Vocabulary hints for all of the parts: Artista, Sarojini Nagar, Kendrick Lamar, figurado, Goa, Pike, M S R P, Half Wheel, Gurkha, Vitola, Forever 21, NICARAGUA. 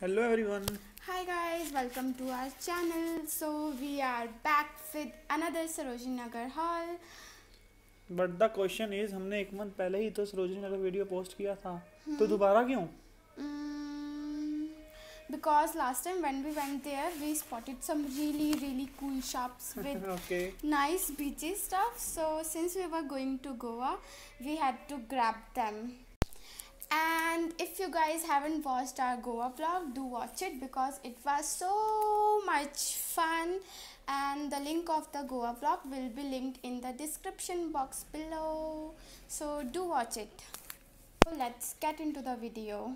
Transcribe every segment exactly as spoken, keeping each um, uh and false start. Hello everyone. Hi guys, welcome to our channel. So we are back with another Sarojini Nagar haul. But the question is, हमने एक month पहले ही तो सरोजिनी नगर video post किया था, hmm. तो दोबारा क्यों? Mm, because last time when we went there, we spotted some really really cool shops with okay. nice beachy stuff. So since we were going to Goa, we had to grab them. And if you guys haven't watched our Goa vlog, do watch it because it was so much fun, and the link of the Goa vlog will be linked in the description box below, so do watch it. So let's get into the video.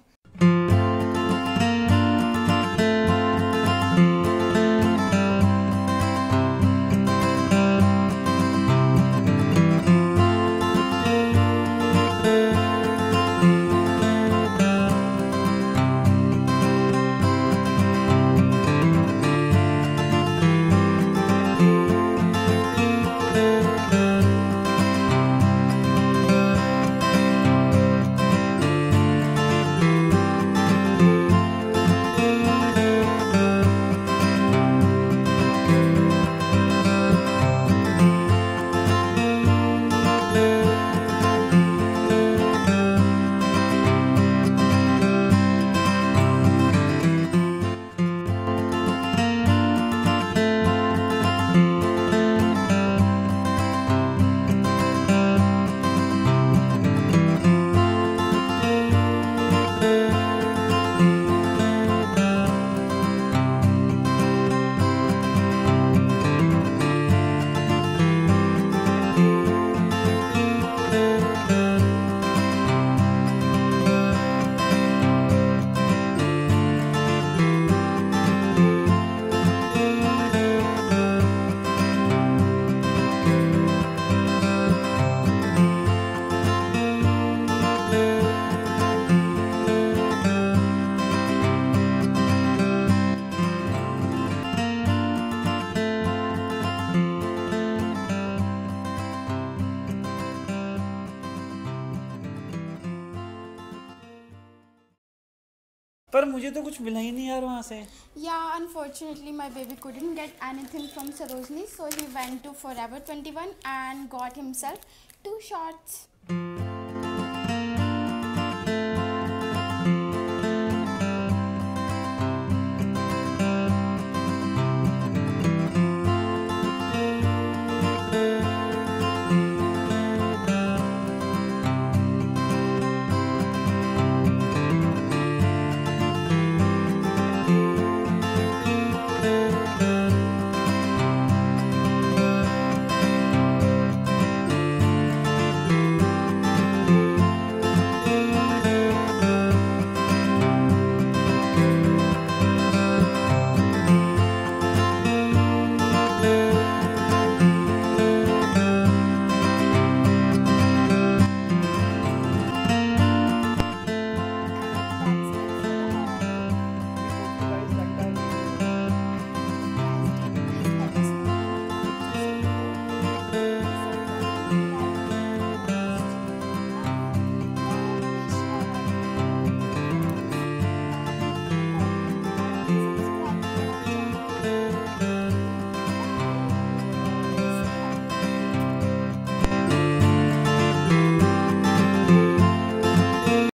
पर मुझे तो कुछ मिला ही नहीं यार वहाँ से। Yeah, unfortunately my baby couldn't get anything from Sarojini, so he went to Forever twenty-one and got himself two shorts.